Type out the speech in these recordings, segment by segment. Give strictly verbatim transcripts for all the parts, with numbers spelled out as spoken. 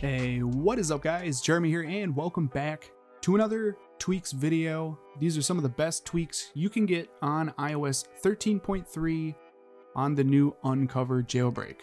Hey, what is up guys? Jeremy here and welcome back to another Tweaks video. These are some of the best tweaks you can get on i O S thirteen point three on the new Uncover jailbreak.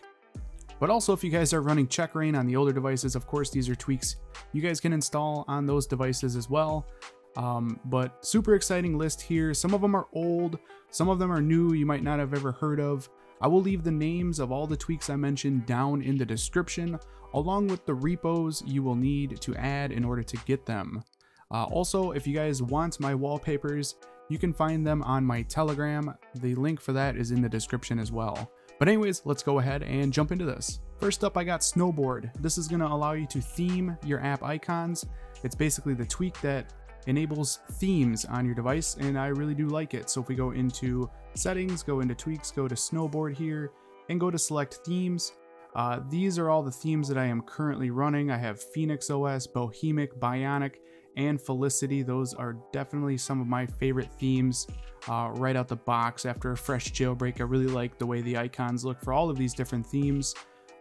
But also if you guys are running Check Rain on the older devices, of course these are tweaks you guys can install on those devices as well. Um, but super exciting list here. Some of them are old, some of them are new you might not have ever heard of. I will leave the names of all the tweaks I mentioned down in the description, along with the repos you will need to add in order to get them. Uh, also, if you guys want my wallpapers, you can find them on my Telegram. The link for that is in the description as well. But anyways, let's go ahead and jump into this. First up, I got Snowboard. This is gonna allow you to theme your app icons. It's basically the tweak that enables themes on your device, and I really do like it. So if we go into settings, go into tweaks, go to Snowboard here, and go to select themes. Uh, these are all the themes that I am currently running. I have Phoenix O S, Bohemic, Bionic, and Felicity. Those are definitely some of my favorite themes uh, right out the box after a fresh jailbreak. I really like the way the icons look for all of these different themes.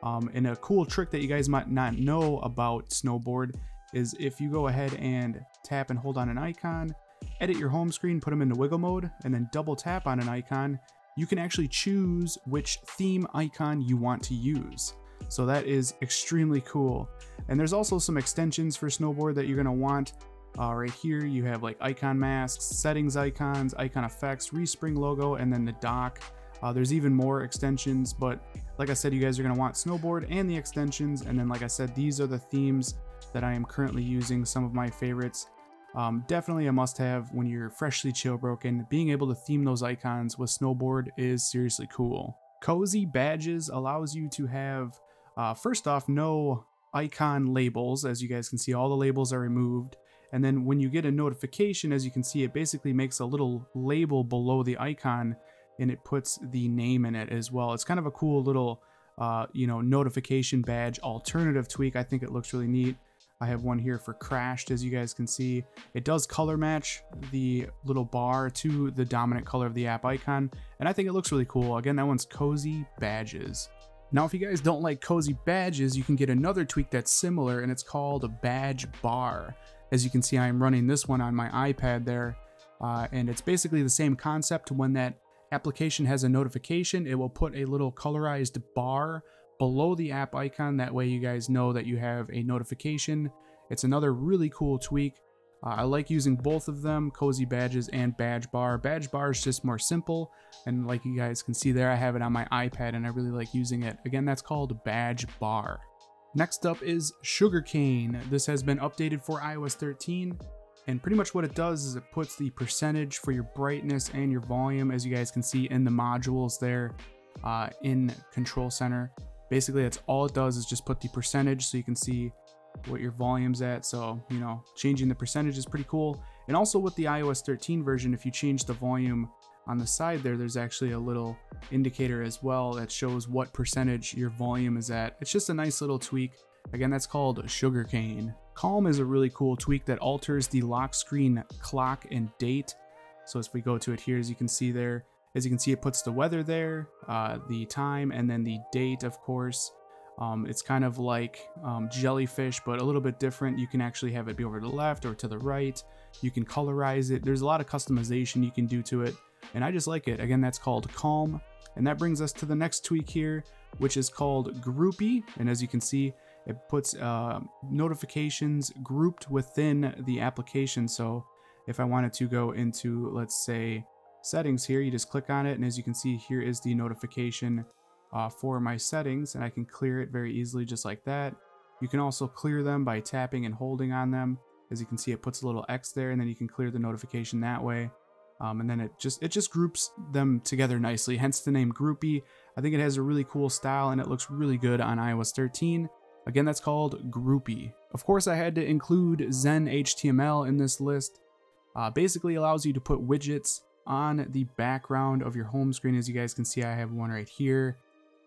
Um, and a cool trick that you guys might not know about Snowboard is if you go ahead and tap and hold on an icon, edit your home screen, put them into wiggle mode, and then double tap on an icon, you can actually choose which theme icon you want to use. So that is extremely cool. And there's also some extensions for Snowboard that you're gonna want. Uh, right here, you have like icon masks, settings icons, icon effects, respring logo, and then the dock. Uh, there's even more extensions, but like I said, you guys are gonna want Snowboard and the extensions. And then like I said, these are the themes that I am currently using, some of my favorites. Um, definitely a must-have when you're freshly jailbroken. Being able to theme those icons with Snowboard is seriously cool. Cozy Badges allows you to have, uh, first off, no icon labels. As you guys can see, all the labels are removed. And then when you get a notification, as you can see, it basically makes a little label below the icon and it puts the name in it as well. It's kind of a cool little, uh, you know, notification badge alternative tweak. I think it looks really neat. I have one here for crashed, as you guys can see. It does color match the little bar to the dominant color of the app icon, and I think it looks really cool. Again, that one's Cozy Badges. Now, if you guys don't like Cozy Badges, you can get another tweak that's similar, and it's called a Badge Bar. As you can see, I'm running this one on my iPad there, uh, and it's basically the same concept. When that application has a notification, it will put a little colorized bar below the app icon. That way you guys know that you have a notification. It's another really cool tweak. Uh, I like using both of them, Cozy Badges and Badge Bar. Badge Bar is just more simple, and like you guys can see there, I have it on my iPad and I really like using it. Again, that's called Badge Bar. Next up is SugarCane. This has been updated for i O S thirteen, and pretty much what it does is it puts the percentage for your brightness and your volume, as you guys can see in the modules there uh, in Control Center. Basically, that's all it does is just put the percentage so you can see what your volume's at. So, you know, changing the percentage is pretty cool. And also with the i O S thirteen version, if you change the volume on the side there, there's actually a little indicator as well that shows what percentage your volume is at. It's just a nice little tweak. Again, that's called SugarCane. Kalm is a really cool tweak that alters the lock screen clock and date. So if we go to it here, as you can see there, As you can see, it puts the weather there, uh, the time, and then the date, of course. Um, it's kind of like um, Jellyfish, but a little bit different. You can actually have it be over to the left or to the right. You can colorize it. There's a lot of customization you can do to it, and I just like it. Again, that's called Kalm. And that brings us to the next tweak here, which is called Grupi. And as you can see, it puts uh, notifications grouped within the application. So if I wanted to go into, let's say, settings here, you just click on it, and as you can see, here is the notification uh, for my settings, and I can clear it very easily just like that. You can also clear them by tapping and holding on them. As you can see, it puts a little X there, and then you can clear the notification that way. Um, and then it just it just groups them together nicely, hence the name Grupi. I think it has a really cool style and it looks really good on i O S thirteen. Again, that's called Grupi. Of course, I had to include Xen H T M L in this list. Uh, basically allows you to put widgets on the background of your home screen. As you guys can see, I have one right here,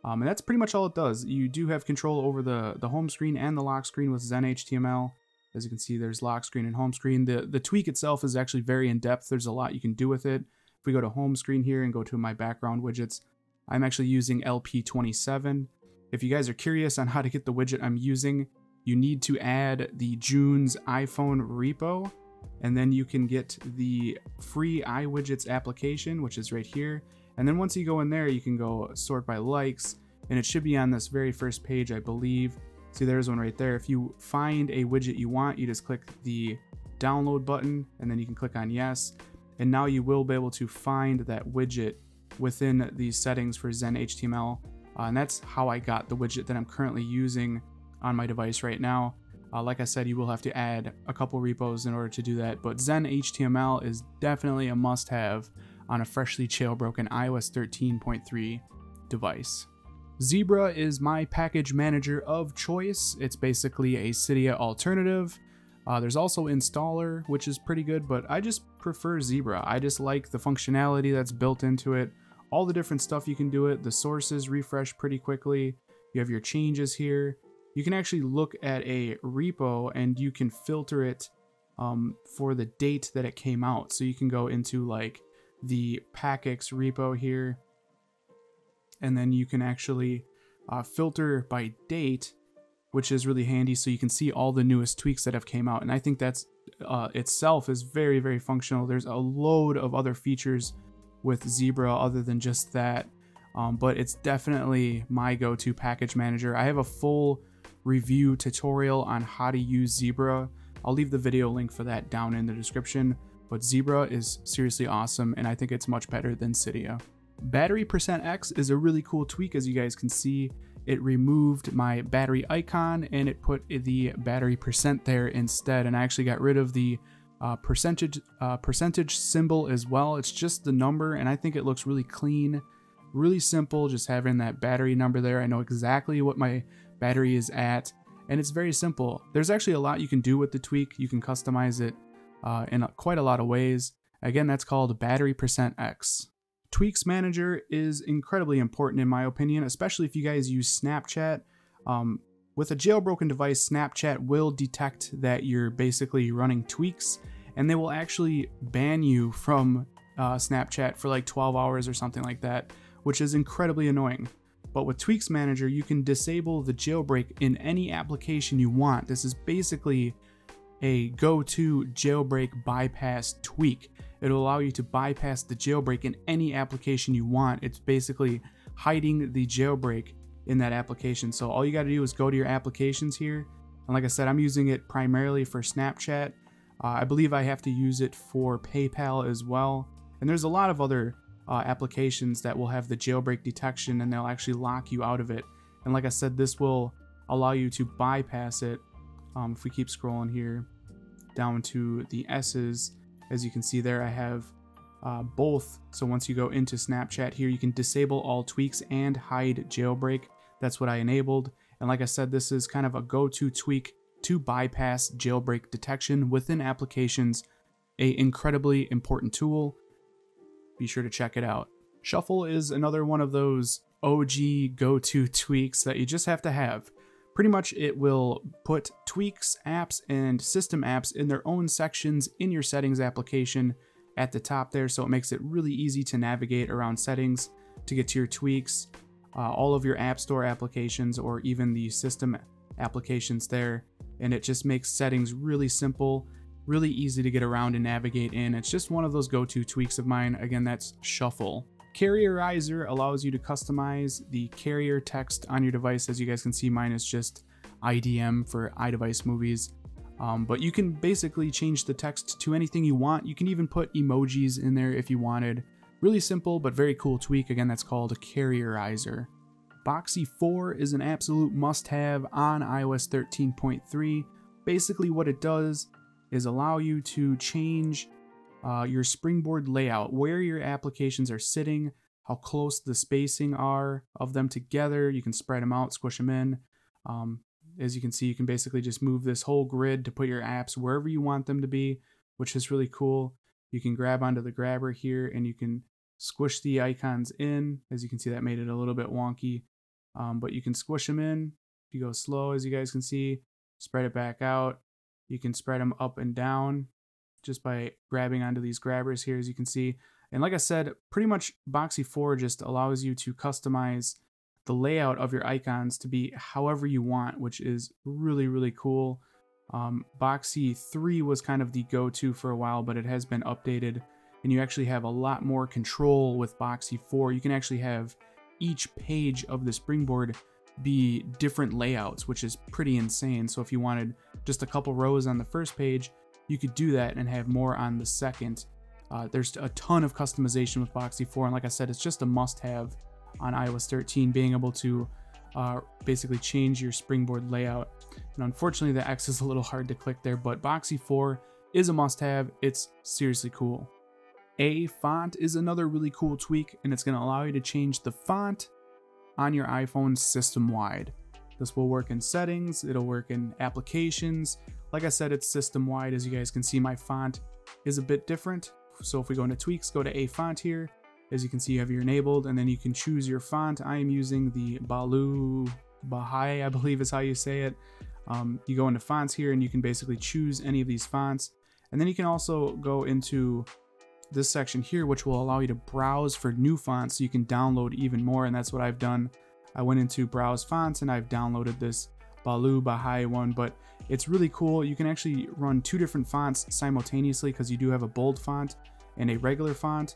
um, and that's pretty much all it does. You do have control over the the home screen and the lock screen with Xen H T M L. As you can see, there's lock screen and home screen. The the tweak itself is actually very in depth. There's a lot you can do with it. If we go to home screen here and go to my background widgets, I'm actually using L P twenty-seven. If you guys are curious on how to get the widget I'm using, you need to add the June's iPhone repo, and then you can get the free iWidgets application, which is right here. And then once you go in there, you can go sort by likes, and it should be on this very first page, I believe. See, there's one right there. If you find a widget you want, you just click the download button, and then you can click on yes. And now you will be able to find that widget within the settings for Xen H T M L. Uh, and that's how I got the widget that I'm currently using on my device right now. Uh, like I said, you will have to add a couple repos in order to do that, but Xen H T M L is definitely a must-have on a freshly jailbroken i O S thirteen point three device. Zebra is my package manager of choice. It's basically a Cydia alternative. Uh, there's also Installer, which is pretty good, but I just prefer Zebra. I just like the functionality that's built into it, all the different stuff you can do it. The sources refresh pretty quickly. You have your changes here. You can actually look at a repo and you can filter it um, for the date that it came out. So you can go into like the PackX repo here, and then you can actually uh, filter by date, which is really handy. So you can see all the newest tweaks that have came out. And I think that's uh, itself is very, very functional. There's a load of other features with Zebra other than just that. Um, but it's definitely my go-to package manager. I have a full review tutorial on how to use Zebra. I'll leave the video link for that down in the description, but Zebra is seriously awesome, and I think it's much better than Cydia. Battery Percent X is a really cool tweak. As you guys can see, it removed my battery icon and it put the battery percent there instead, and I actually got rid of the uh, percentage uh, percentage symbol as well. It's just the number, and I think it looks really clean, really simple, just having that battery number there. I know exactly what my battery is at, and it's very simple. There's actually a lot you can do with the tweak. You can customize it uh, in quite a lot of ways. Again, that's called Battery Percent X. Tweaks Manager is incredibly important in my opinion, especially if you guys use Snapchat. Um, with a jailbroken device, Snapchat will detect that you're basically running tweaks, and they will actually ban you from uh, Snapchat for like twelve hours or something like that, which is incredibly annoying. But with Tweaks Manager, you can disable the jailbreak in any application you want. This is basically a go-to jailbreak bypass tweak. It'll allow you to bypass the jailbreak in any application you want. It's basically hiding the jailbreak in that application. So all you got to do is go to your applications here. And like I said, I'm using it primarily for Snapchat. Uh, I believe I have to use it for PayPal as well. And there's a lot of other Uh, applications that will have the jailbreak detection, and they'll actually lock you out of it. And like I said, this will allow you to bypass it. Um, if we keep scrolling here down to the S's, as you can see there, I have uh, both. So once you go into Snapchat here, you can disable all tweaks and hide jailbreak. That's what I enabled. And like I said, this is kind of a go-to tweak to bypass jailbreak detection within applications. An incredibly important tool. Be sure to check it out. Shuffle is another one of those O G go-to tweaks that you just have to have. Pretty much it will put tweaks, apps, and system apps in their own sections in your settings application at the top there, so it makes it really easy to navigate around settings to get to your tweaks, uh, all of your app store applications, or even the system applications there. And it just makes settings really simple, really easy to get around and navigate in. It's just one of those go-to tweaks of mine. Again, that's Shuffle. Carrierizer allows you to customize the carrier text on your device. As you guys can see, mine is just I D M for iDeviceMovies. Um, but you can basically change the text to anything you want. You can even put emojis in there if you wanted. Really simple, but very cool tweak. Again, that's called Carrierizer. Boxy four is an absolute must-have on i O S thirteen point three. Basically what it does is allow you to change uh, your springboard layout, where your applications are sitting, how close the spacing are of them together. You can spread them out, squish them in. Um, as you can see, you can basically just move this whole grid to put your apps wherever you want them to be, which is really cool. You can grab onto the grabber here and you can squish the icons in. As you can see, that made it a little bit wonky, um, but you can squish them in. If you go slow, as you guys can see, spread it back out. You can spread them up and down just by grabbing onto these grabbers here, as you can see. And like I said, pretty much Boxy four just allows you to customize the layout of your icons to be however you want, which is really, really cool. Um, Boxy three was kind of the go-to for a while, but it has been updated, and you actually have a lot more control with Boxy four. You can actually have each page of the springboard be different layouts, which is pretty insane. So if you wanted just a couple rows on the first page, you could do that and have more on the second. Uh, there's a ton of customization with Boxy four, and like I said, it's just a must-have on iOS thirteen, being able to uh, basically change your springboard layout. And unfortunately, the X is a little hard to click there, but Boxy four is a must-have. It's seriously cool. A Font is another really cool tweak, and it's going to allow you to change the font on your iPhone system-wide. This will work in settings, it'll work in applications. Like I said, it's system-wide. As you guys can see, my font is a bit different. So if we go into tweaks, go to A Font here. As you can see, you have your enabled, and then you can choose your font. I am using the Balu Bahai, I believe is how you say it. Um, you go into fonts here, and you can basically choose any of these fonts. And then you can also go into this section here, which will allow you to browse for new fonts so you can download even more. And that's what I've done. I went into browse fonts, and I've downloaded this Balu Bahai one, but it's really cool. You can actually run two different fonts simultaneously, because you do have a bold font and a regular font.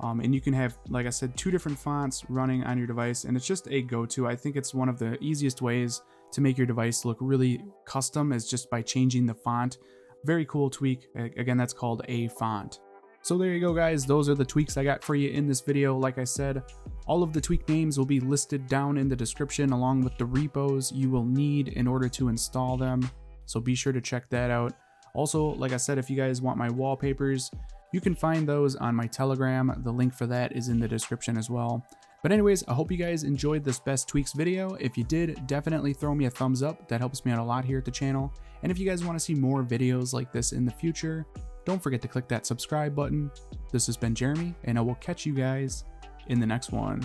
Um, and you can have, like I said, two different fonts running on your device, and it's just a go-to. I think it's one of the easiest ways to make your device look really custom, is just by changing the font. Very cool tweak. Again, that's called A Font. So there you go, guys. Those are the tweaks I got for you in this video. Like I said, all of the tweak names will be listed down in the description, along with the repos you will need in order to install them. So be sure to check that out. Also, like I said, if you guys want my wallpapers, you can find those on my Telegram. The link for that is in the description as well. But anyways, I hope you guys enjoyed this Best Tweaks video. If you did, definitely throw me a thumbs up. That helps me out a lot here at the channel. And if you guys want to see more videos like this in the future, don't forget to click that subscribe button. This has been Jeremy, and I will catch you guys in the next one.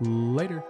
Later.